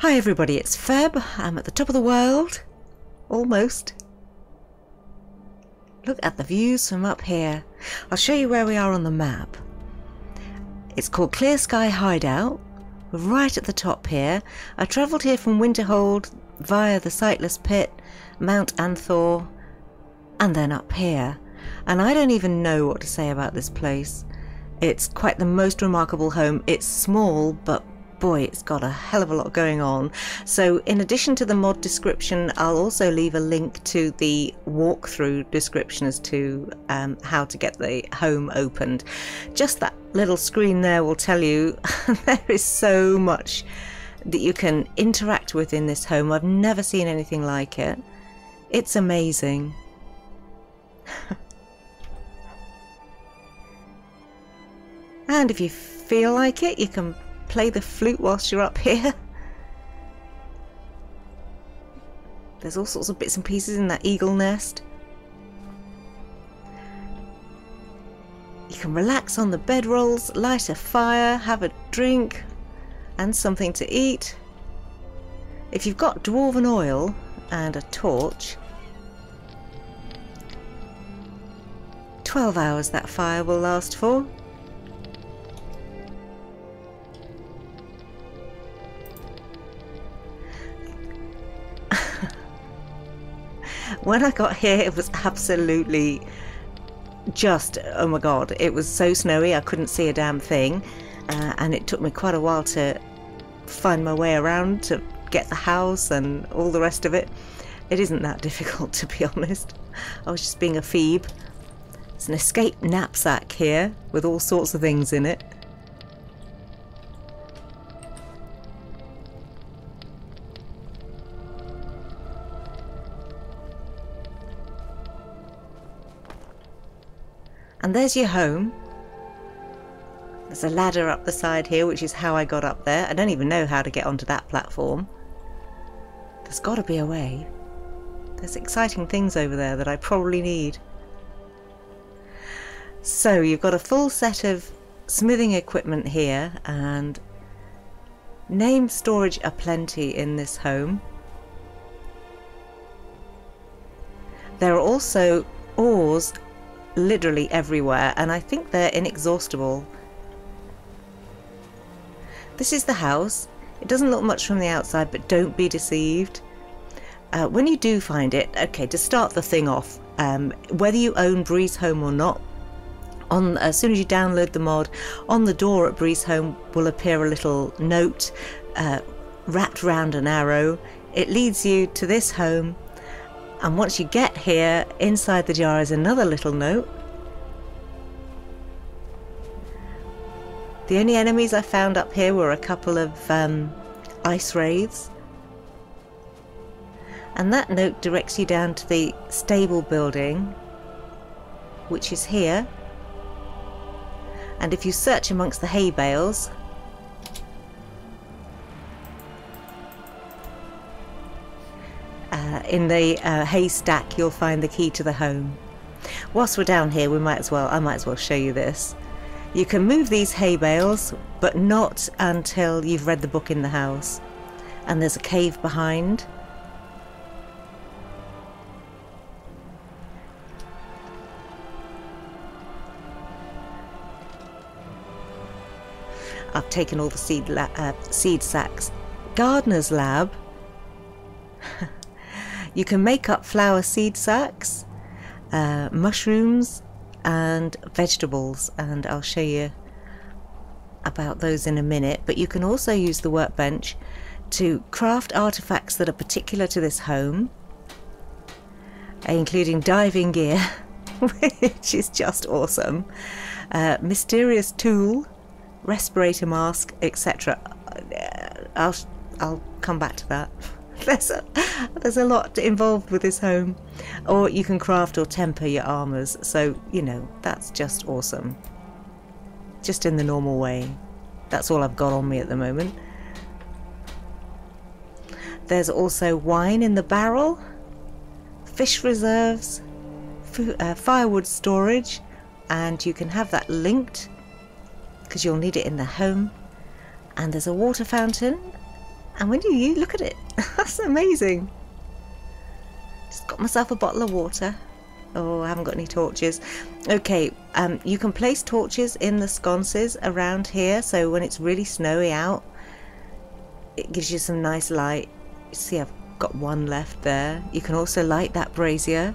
Hi everybody, it's Feb. I'm at the top of the world. Almost. Look at the views from up here. I'll show you where we are on the map. It's called Clear Sky Hideout. We're right at the top here. I travelled here from Winterhold via the Sightless Pit, Mount Anthor, and then up here. And I don't even know what to say about this place. It's quite the most remarkable home. It's small, but boy, it's got a hell of a lot going on. So in addition to the mod description, I'll also leave a link to the walkthrough description as to how to get the home opened. Just that little screen there will tell you there is so much that you can interact with in this home. I've never seen anything like it. It's amazing. And if you feel like it, you can play the flute whilst you're up here. There's all sorts of bits and pieces in that eagle nest. You can relax on the bedrolls, light a fire, have a drink and something to eat. If you've got dwarven oil and a torch, 12 hours that fire will last for. When I got here, it was absolutely just, oh my god, it was so snowy I couldn't see a damn thing, and it took me quite a while to find my way around to get the house and all the rest of it. It isn't that difficult, to be honest. I was just being a phoebe. It's an escape knapsack here with all sorts of things in it. And there's your home. There's a ladder up the side here, which is how I got up there. I don't even know how to get onto that platform. There's got to be a way. There's exciting things over there that I probably need. So you've got a full set of smithing equipment here, and name storage aplenty in this home. There are also ores literally everywhere, and I think they're inexhaustible. This is the house. It doesn't look much from the outside, but don't be deceived. When you do find it, okay, to start the thing off, whether you own Breeze Home or not, as soon as you download the mod, on the door at Breeze Home will appear a little note wrapped round an arrow. It leads you to this home. And once you get here, inside the jar is another little note. The only enemies I found up here were a couple of ice wraiths. And that note directs you down to the stable building, which is here. And if you search amongst the hay bales, in the haystack, you'll find the key to the home. Whilst we're down here, I might as well show you this. You can move these hay bales, but not until you've read the book in the house. And there's a cave behind. I've taken all the seed sacks. Gardener's lab. You can make up flower seed sacks, mushrooms and vegetables, and I'll show you about those in a minute. But you can also use the workbench to craft artifacts that are particular to this home, including diving gear, which is just awesome, mysterious tool, respirator mask, etc. I'll come back to that. There's a lot involved with this home. Or you can craft or temper your armors, so you know, that's just awesome, just in the normal way. That's all I've got on me at the moment. There's also wine in the barrel, fish reserves, firewood storage, and you can have that linked because you'll need it in the home. And there's a water fountain And when you look at it, that's amazing. Just got myself a bottle of water. Oh, I haven't got any torches. Okay, you can place torches in the sconces around here, so when it's really snowy out, it gives you some nice light. See, I've got one left there. You can also light that brazier.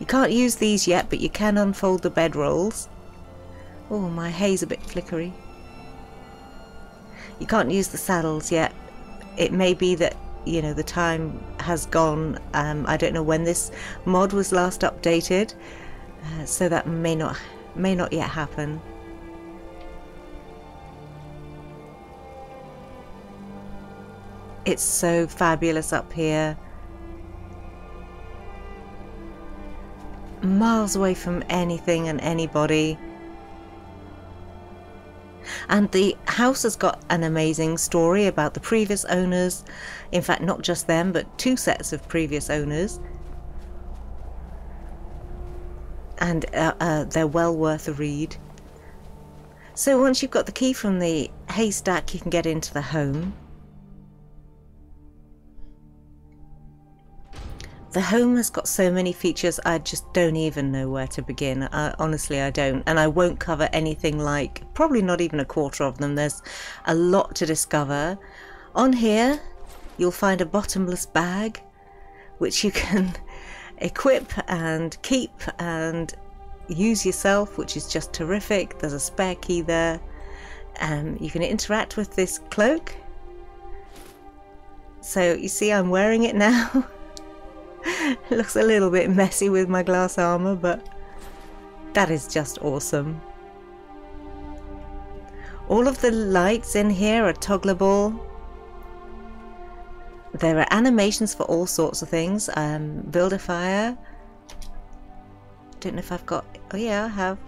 You can't use these yet, but you can unfold the bedrolls. Oh, my hay's a bit flickery. You can't use the saddles yet. It may be that, you know, the time has gone. I don't know when this mod was last updated, so that may not yet happen. It's so fabulous up here. Miles away from anything and anybody. And the house has got an amazing story about the previous owners. In fact, not just them, but two sets of previous owners. And they're well worth a read. So once you've got the key from the haystack, you can get into the home. The home has got so many features, I just don't even know where to begin. Honestly, I don't. And I won't cover anything like, probably not even a quarter of them. There's a lot to discover. On here, you'll find a bottomless bag, which you can equip and keep and use yourself, which is just terrific. There's a spare key there. You can interact with this cloak. So you see, I'm wearing it now. It looks a little bit messy with my glass armour, but that is just awesome. All of the lights in here are toggleable. There are animations for all sorts of things. Build a fire. Don't know if I've got... Oh yeah, I have.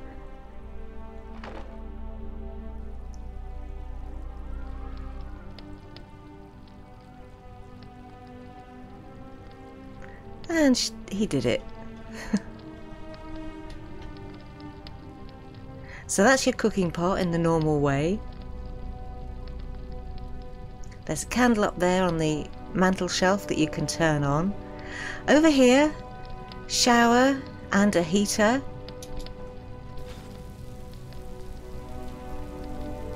And he did it. So that's your cooking pot in the normal way. There's a candle up there on the mantel shelf that you can turn on. Over here, shower and a heater.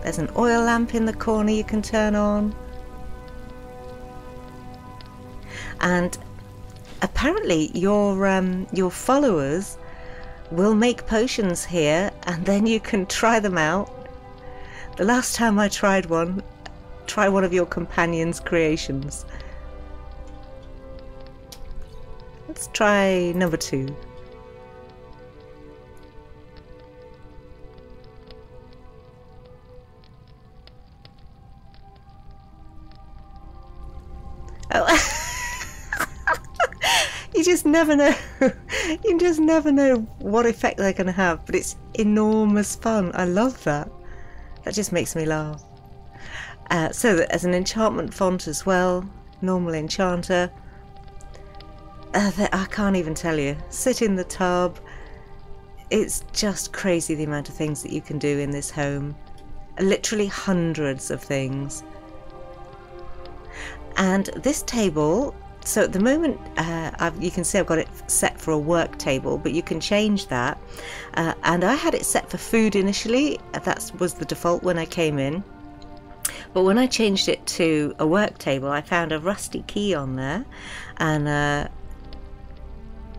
There's an oil lamp in the corner you can turn on. And apparently your followers will make potions here, and then you can try them out. The last time I tried one, try one of your companions' creations. Let's try number 2. Oh. You just never know. You just never know what effect they're going to have, but it's enormous fun. I love that. That just makes me laugh. So there's an enchantment font as well. Normal enchanter. I can't even tell you. Sit in the tub. It's just crazy the amount of things that you can do in this home. Literally hundreds of things. And this table... So at the moment, you can see I've got it set for a work table, but you can change that. And I had it set for food initially. That was the default when I came in. But when I changed it to a work table, I found a rusty key on there. And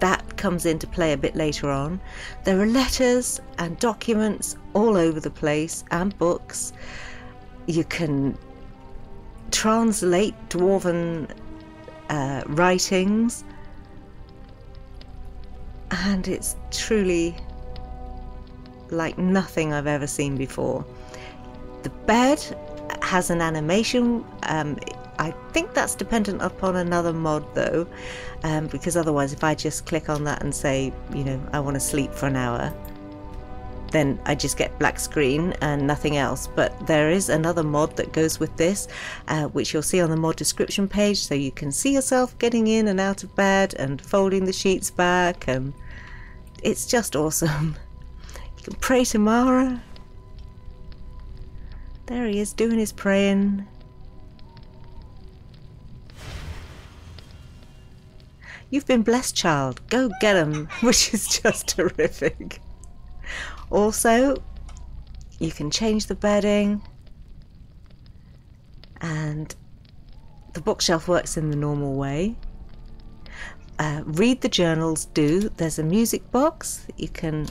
that comes into play a bit later on. There are letters and documents all over the place, and books. You can translate Dwarven writings, and it's truly like nothing I've ever seen before. The bed has an animation. I think that's dependent upon another mod though, because otherwise if I just click on that and say, you know, I want to sleep for an hour, then I just get black screen and nothing else. But there is another mod that goes with this, which you'll see on the mod description page, so you can see yourself getting in and out of bed and folding the sheets back, and it's just awesome. You can pray to Mara. There he is, doing his praying. You've been blessed, child. Go get him, which is just terrific. Also, you can change the bedding. And the bookshelf works in the normal way. Read the journals, do. There's a music box that you can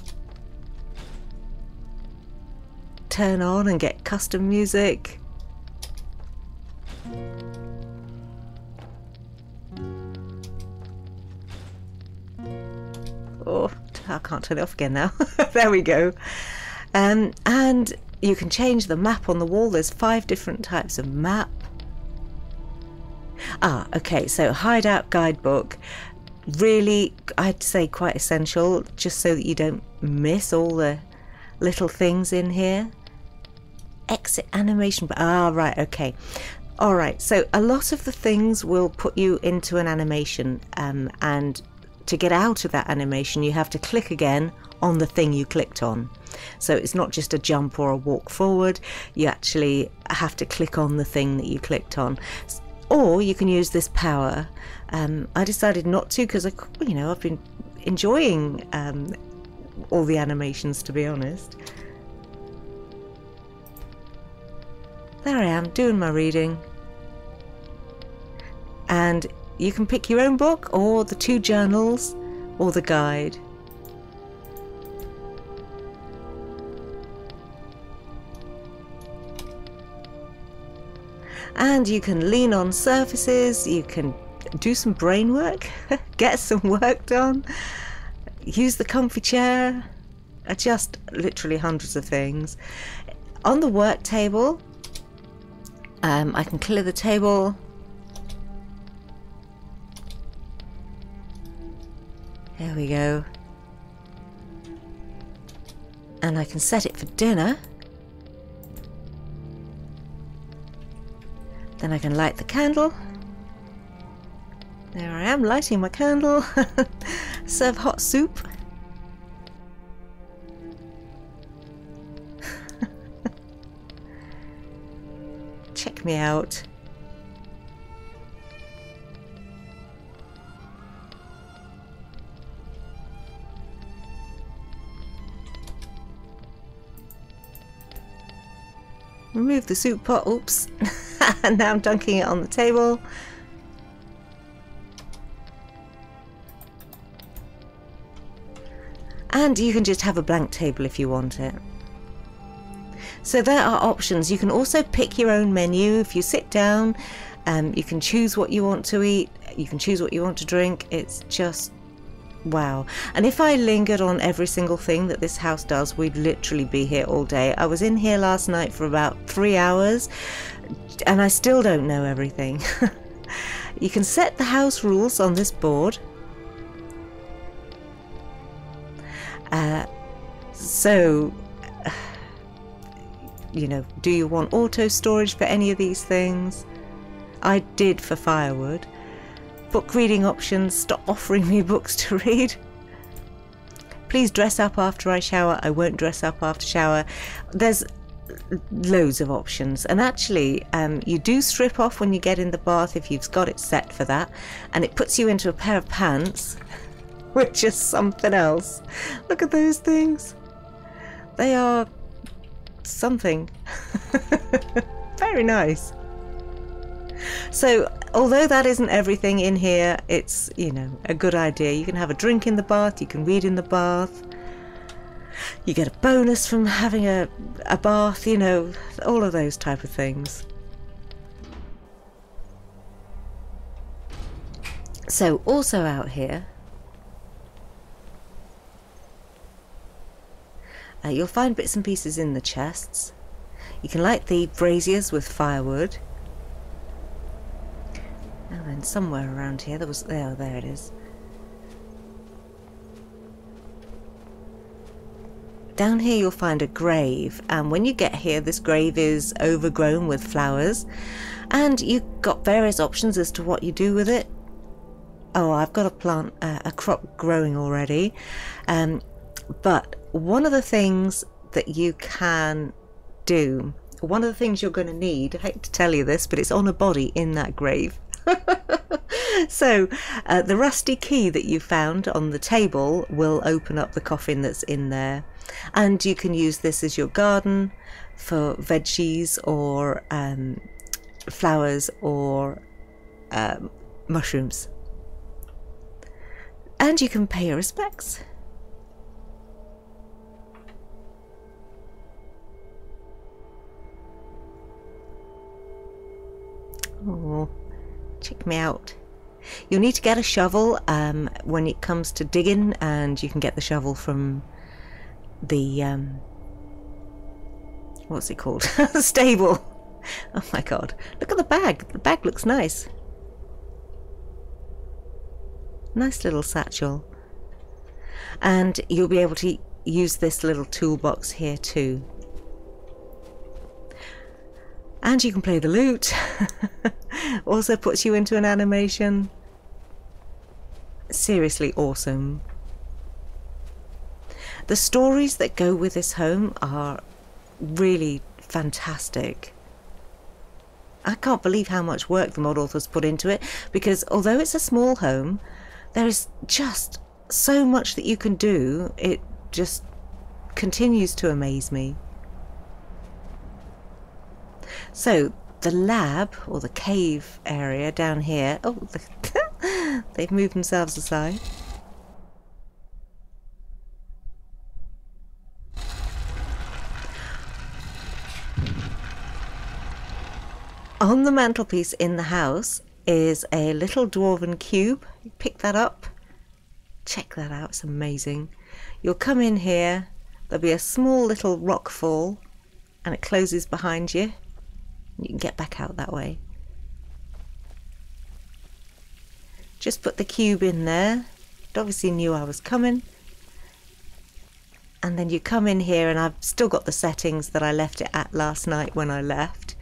turn on and get custom music. Oh, I can't turn it off again now. There we go. And you can change the map on the wall. There's 5 different types of map. Ah, okay, so hideout guidebook. Really, I'd say quite essential, just so that you don't miss all the little things in here. Exit animation. Ah, right, okay. All right, so a lot of the things will put you into an animation, and to get out of that animation you have to click again on the thing you clicked on. So it's not just a jump or a walk forward, you actually have to click on the thing that you clicked on. Or you can use this power. I decided not to because, you know, I've been enjoying all the animations, to be honest. There I am, doing my reading. And you can pick your own book, or the 2 journals, or the guide. And you can lean on surfaces, you can do some brain work, get some work done, use the comfy chair, adjust literally hundreds of things. On the work table, I can clear the table. There we go. And I can set it for dinner. Then I can light the candle. There I am, lighting my candle. Serve hot soup. Check me out. Remove the soup pot, oops. And now I'm dunking it on the table. And you can just have a blank table if you want it. So there are options. You can also pick your own menu. If you sit down, you can choose what you want to eat, you can choose what you want to drink. It's just wow. And if I lingered on every single thing that this house does, we'd literally be here all day. I was in here last night for about 3 hours and I still don't know everything. You can set the house rules on this board. You know, do you want auto storage for any of these things? I did for firewood. Book reading options. Stop offering me books to read. Please dress up after I shower. I won't dress up after shower. There's loads of options. And actually, you do strip off when you get in the bath if you've got it set for that, and it puts you into a pair of pants, which is something else. Look at those things. They are something. Very nice. So although that isn't everything in here, it's, you know, a good idea. You can have a drink in the bath, you can read in the bath, you get a bonus from having a bath, you know, all of those type of things. So also out here, you'll find bits and pieces in the chests. You can light the braziers with firewood. And then somewhere around here, there it is. Down here you'll find a grave, and when you get here this grave is overgrown with flowers, and you've got various options as to what you do with it. Oh, I've got a plant, a crop growing already, but one of the things that you can do One of the things you're going to need, I hate to tell you this, but it's on a body in that grave. So the rusty key that you found on the table will open up the coffin that's in there, and you can use this as your garden for veggies or flowers or mushrooms. And you can pay your respects. Oh, check me out. You'll need to get a shovel when it comes to digging, and you can get the shovel from the what's it called? The stable. Oh my god, look at the bag. The bag looks nice. Nice little satchel. And you'll be able to use this little toolbox here too. And you can play the lute. Also puts you into an animation. Seriously awesome. The stories that go with this home are really fantastic. I can't believe how much work the mod authors put into it, because although it's a small home, there is just so much that you can do. It just continues to amaze me. So the lab, or the cave area down here, oh, they've moved themselves aside. On the mantelpiece in the house is a little dwarven cube. You pick that up, check that out, it's amazing. You'll come in here, there'll be a small little rock fall, and it closes behind you. You can get back out that way. Just put the cube in there. It obviously knew I was coming. And then you come in here, and I've still got the settings that I left it at last night when I left.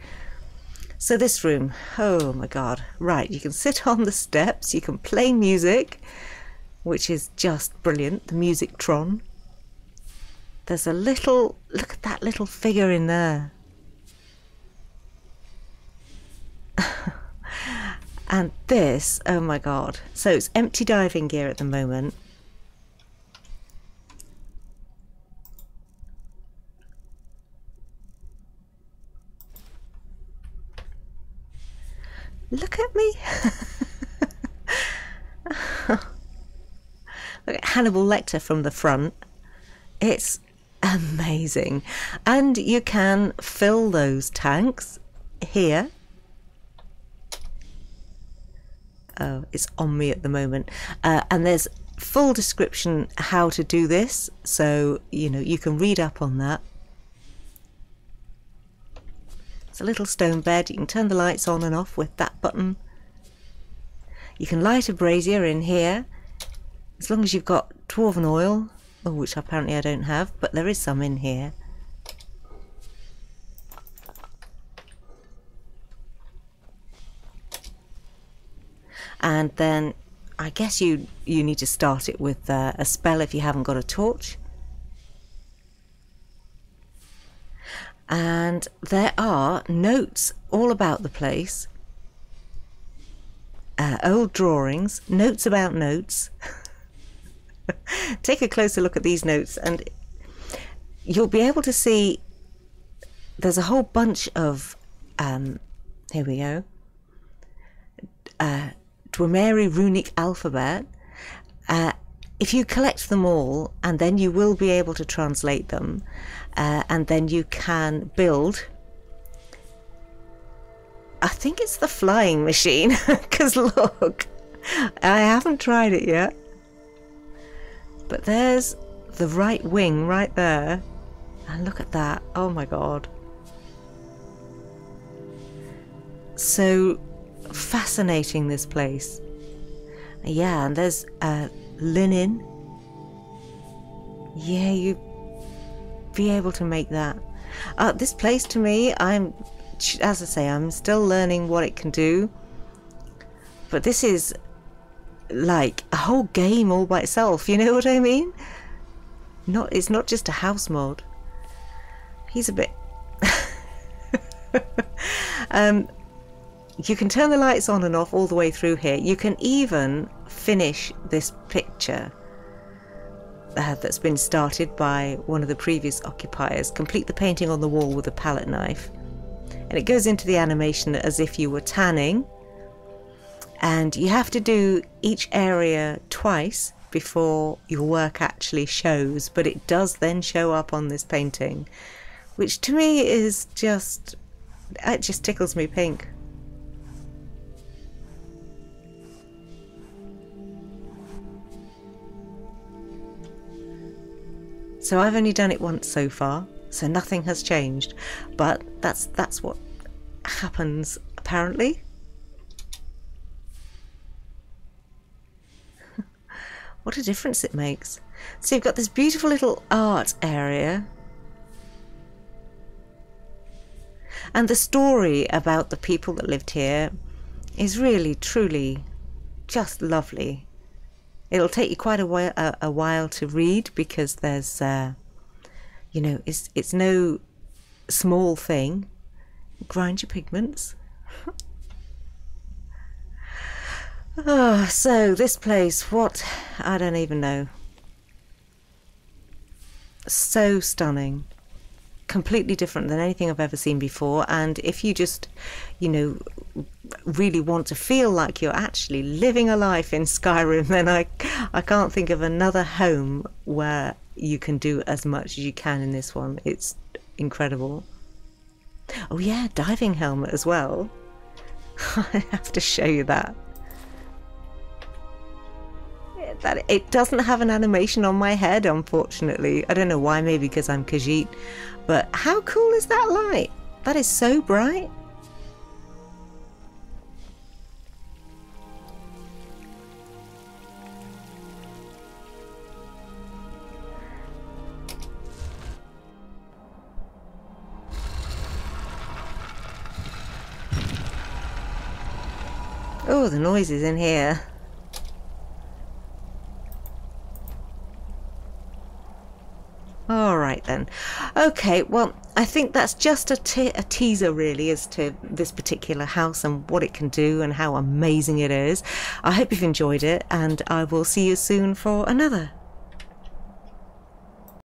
So this room, oh my god. Right, you can sit on the steps, you can play music, which is just brilliant, the Musictron. There's a little, look at that little figure in there. And this, oh my god, so it's empty diving gear at the moment. Look at me. Look at Hannibal Lecter from the front. It's amazing. And you can fill those tanks here. Oh, it's on me at the moment, and there's full description how to do this, so you know you can read up on that. It's a little stone bed. You can turn the lights on and off with that button. You can light a brazier in here, as long as you've got dwarven oil, which apparently I don't have, but there is some in here. And then I guess you need to start it with a spell if you haven't got a torch. And there are notes all about the place. Old drawings, notes about notes. Take a closer look at these notes and you'll be able to see there's a whole bunch of, here we go, Dwemeri runic alphabet. If you collect them all, and then you will be able to translate them, and then you can build, I think it's the flying machine, because look, I haven't tried it yet, but there's the right wing right there, and look at that, oh my god. So fascinating, this place. Yeah, and there's linen. Yeah, you be able to make that. This place to me, I'm, as I say, I'm still learning what it can do, but this is like a whole game all by itself, you know what I mean? Not, it's not just a house mod. He's a bit You can turn the lights on and off all the way through here. You can even finish this picture that's been started by one of the previous occupiers. Complete the painting on the wall with a palette knife. And it goes into the animation as if you were tanning. And you have to do each area twice before your work actually shows, but it does then show up on this painting, which to me is just, it just tickles me pink. So I've only done it once so far, so nothing has changed, but that's what happens apparently. What a difference it makes. So you've got this beautiful little art area. And the story about the people that lived here is really, truly just lovely. It'll take you quite a while to read, because there's, you know, it's no small thing. Grind your pigments. Oh, so this place, what? I don't even know. So stunning. Completely different than anything I've ever seen before. And if you just, you know, really want to feel like you're actually living a life in Skyrim, then I can't think of another home where you can do as much as you can in this one. It's incredible. Oh yeah, diving helmet as well. I have to show you that. That it doesn't have an animation on my head, unfortunately. I don't know why, maybe because I'm Khajiit, but how cool is that light? That is so bright. Oh, the noises in here. All right then. Okay, well, I think that's just a teaser really as to this particular house and what it can do and how amazing it is. I hope you've enjoyed it, and I will see you soon for another.